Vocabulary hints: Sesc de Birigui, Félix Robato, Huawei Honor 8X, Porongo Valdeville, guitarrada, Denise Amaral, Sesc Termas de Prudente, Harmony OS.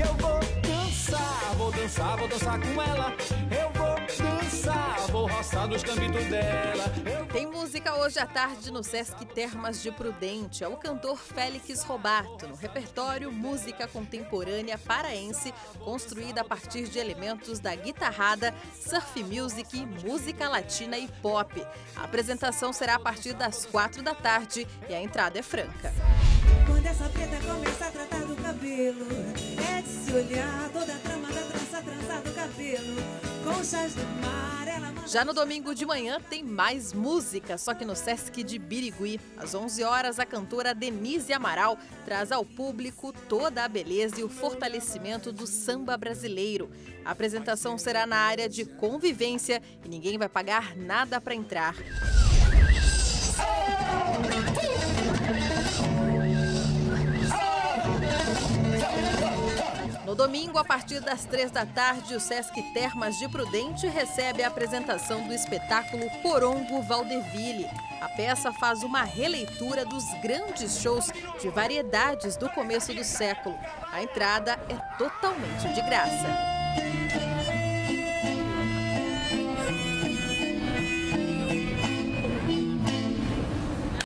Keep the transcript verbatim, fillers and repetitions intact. E eu vou dançar, vou dançar, vou dançar com ela. Eu vou dançar, vou roçar nos cambitos dela. Eu... Tem música hoje à tarde no Sesc Termas de Prudente. É o cantor Félix Robato, no repertório música contemporânea paraense, construída a partir de elementos da guitarrada, surf music, música latina e pop. A apresentação será a partir das quatro da tarde e a entrada é franca. Quando essa preta começa a tratar do cabelo, é de se olhar toda a trama da trança, trança do cabelo, conchas do mar, ela... Já no domingo de manhã tem mais música, só que no Sesc de Birigui. Às onze horas, a cantora Denise Amaral traz ao público toda a beleza e o fortalecimento do samba brasileiro. A apresentação será na área de convivência e ninguém vai pagar nada para entrar. No domingo, a partir das três da tarde, o Sesc Termas de Prudente recebe a apresentação do espetáculo Porongo Valdeville. A peça faz uma releitura dos grandes shows de variedades do começo do século. A entrada é totalmente de graça.